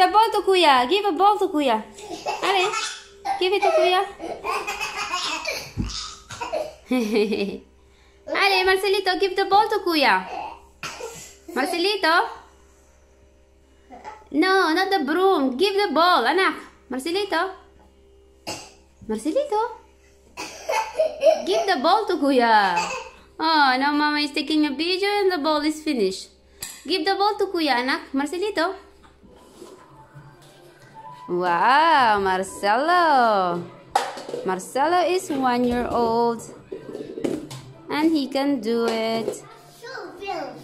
the ball to Kuya. Give a ball to Kuya. Allez, give it to Kuya. Allez, Marcelito, give the ball to Kuya. Marcelito. No, not the broom. Give the ball, anak. Marcelito. Marcelito. Give the ball to Kuya. Oh, now Mama is taking a video and the ball is finished. Give the ball to Kuya, anak. Marcelito. Wow, Marcello. Marcello is 1 year old and he can do it.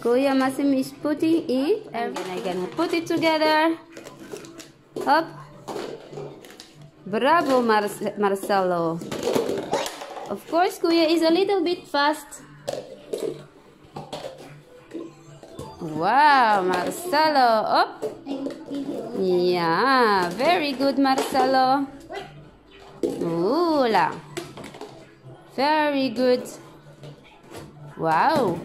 Kuya Masim is putting it and I can put it together. Up. Bravo, Marcello. Of course, Kuya is a little bit fast. Wow, Marcello. Up. Yeah, very good, Marcello. Ooh-la. Very good. Wow.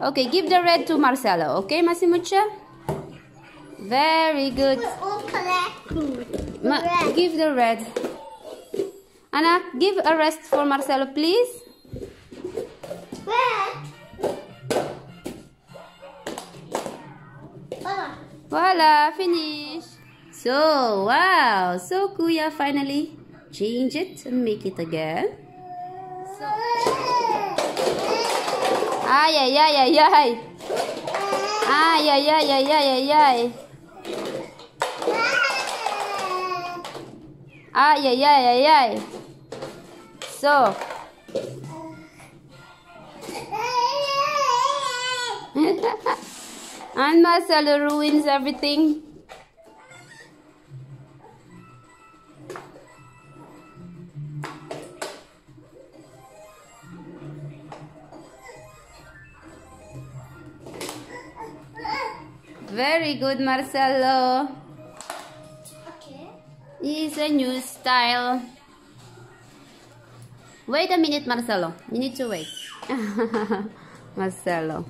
Okay, give the red to Marcello. Okay, Massimucha? Very good. Give the red. Anna, give a rest for Marcello, please. Voila, finish. So, wow. So, Kuya finally change it and make it again. So. Ay, ay, ay, ay, ay. Ay, ay, ay, ay, ay, ay, ay. Ay, ay, ay, ay, ay. So. And Marcello ruins everything. Very good, Marcello. Okay. It's a new style. Wait a minute, Marcello. You need to wait. Marcello.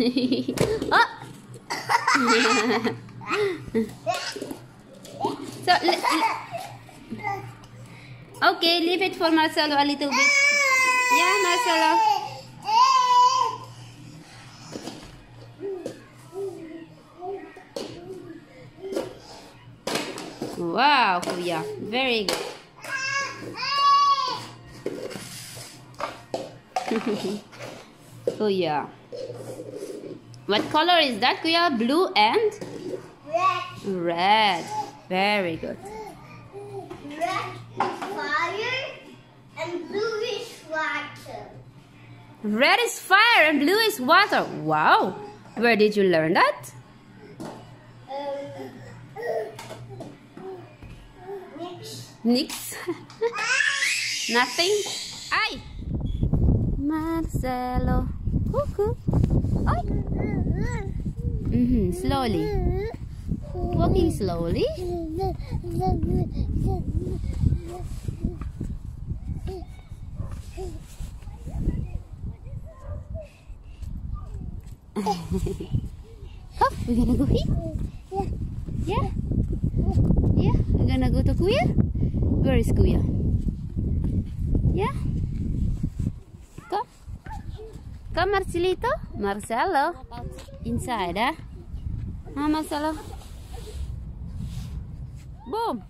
Oh. So, okay, leave it for Marcello a little bit. Yeah, Marcello. Wow, Kuya, very good. Kuya. What color is that, Kuya? Blue and? Red. Red. Very good. Red is fire and blue is water. Red is fire and blue is water. Wow. Where did you learn that? Nix. Nothing. Ay. Marcello. Cuckoo. Oi. Slowly. Walking slowly. Oh, we're gonna go here? Yeah. Yeah? Yeah? We're gonna go to Kuya? Where is Kuya? Yeah? Come, Marcelito. Marcello. Inside, huh? Huh, Marcello? Boom!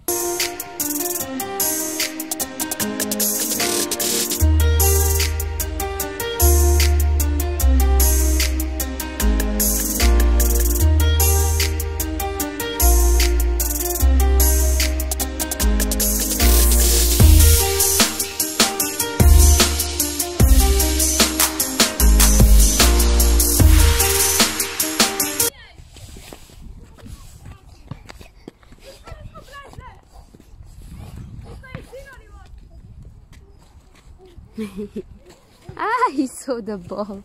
Ah, he saw the ball.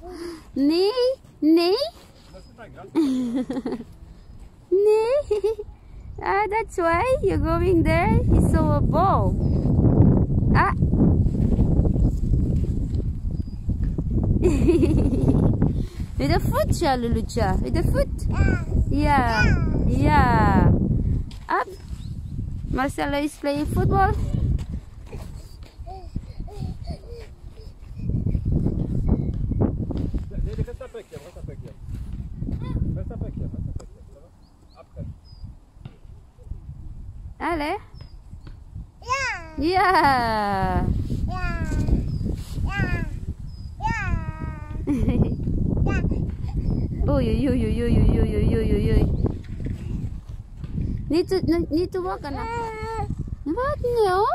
Nee, nee. Nee. Ah, that's why you're going there. He saw a ball. Ah! With the foot, Lucia. With the foot. Yeah. Yeah. Up. Marcello is playing football. Allez. Yeah. Yeah. Yeah. Yeah. Yeah. Oh, you. Need to walk or not? What? No.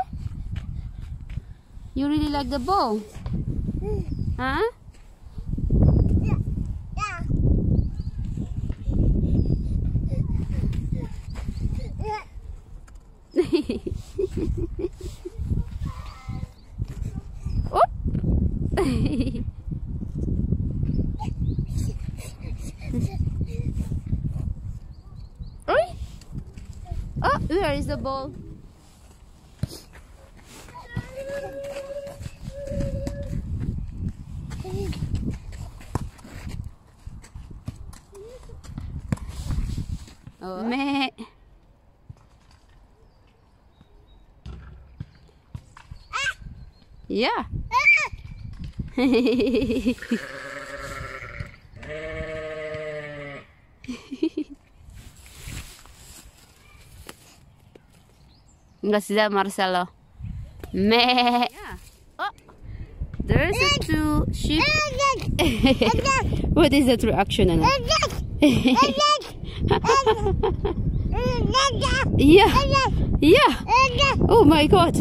You really like the ball, huh? Oh. Oh, where is the ball? Oh. Meh. Yeah. Enggak sih, Marcello. Meh. Yeah. Oh, there's a two sheep. What is that reaction? Yeah. Yeah. Oh my God.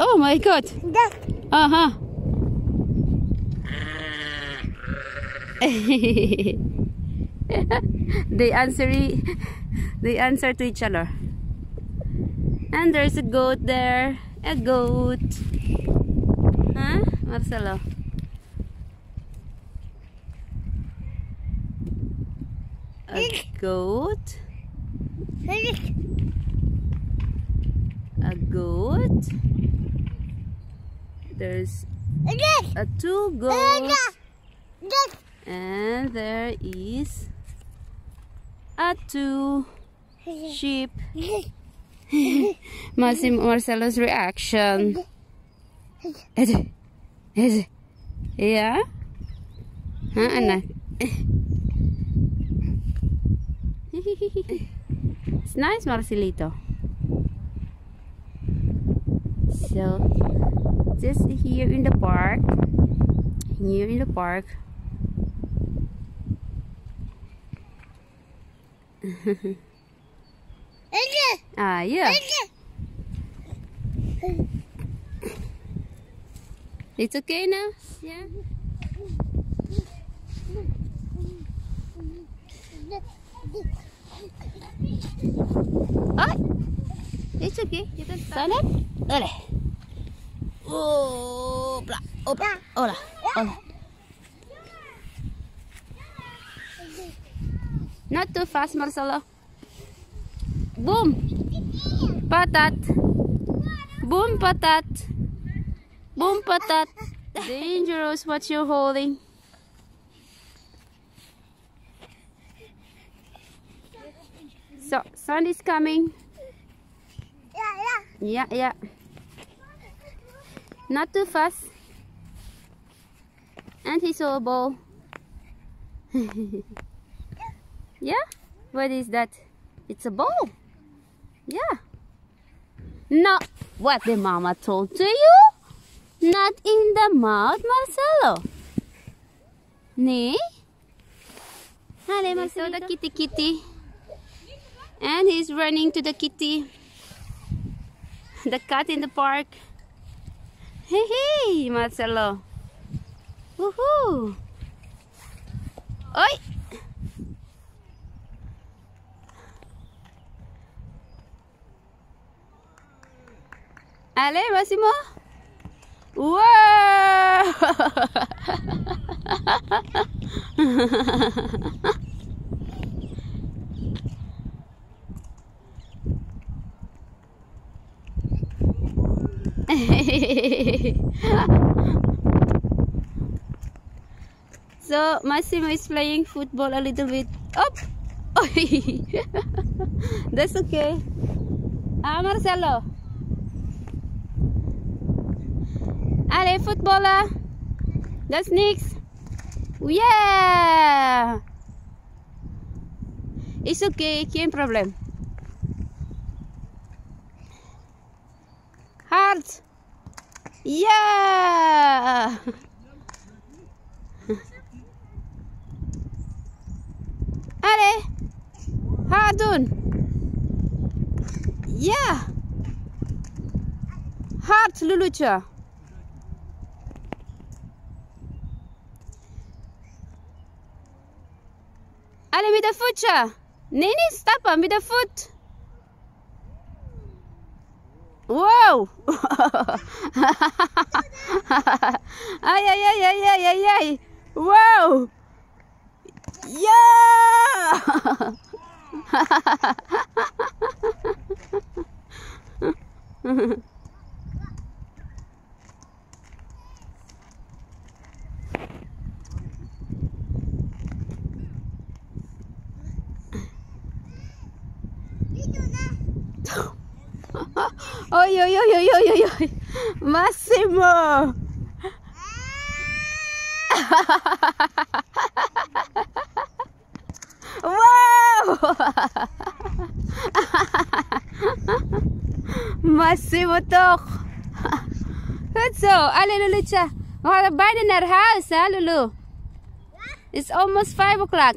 Oh my God. Uh-huh. They answer to each other. And there's a goat there. A goat. Huh? Marcello. A goat. A goat. There's a two goats. And there is a two sheep. Marcelo's reaction. Yeah? Huh, Anna? It's nice, Marcelito. So, just here in the park. Ah, yeah. It's okay now? Yeah. Ah, it's okay. You can stand up. Ole. Oh, blah. Oh, blah. Hola. Hola. Not too fast, Marcello. Boom! Patat! Boom, patat! Boom, patat! Dangerous what you're holding. So, sun is coming. Yeah. Not too fast. And he saw a ball. Yeah? What is that? It's a ball. Yeah. No, what the mama told to you? Not in the mouth, Marcello. Nee? Hello, Marcello. The kitty. And he's running to the kitty. The cat in the park. Hey, Marcello. Woohoo. Oi. Allez, Massimo. Wow! So Massimo is playing football a little bit. Up. Oh. That's okay. Marcello. Allez, footballer. That's next. Yeah. It's okay. Geen problem. Hard. Yeah. Allez. Hard doen. Yeah. Hard, Lulucha. Allez, met de voetje. Nee, nee, stappen met de voet. Wow. Ai, ai, ai, ai, ai, ai, ai. Wow. Yeah. Oi, oi, oi, oi, oi, oi, oi. Massimo. Wow. Massimo toch. Goed zo. Allee, Lulu'tje. We gaan bijna naar huis, hè, Lulu? It's almost 5 o'clock.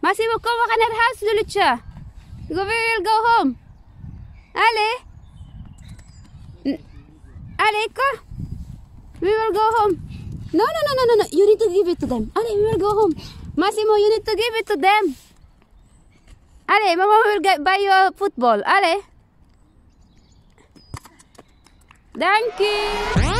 Massimo, kom, we gaan naar huis, Lulu'tje. We will go home. Allez. Allez, kom. We will go home. No, no, no, no, no, no. You need to give it to them. Allez, we will go home. Massimo, you need to give it to them. Allez, mama will buy you a football. Allez. Thank you.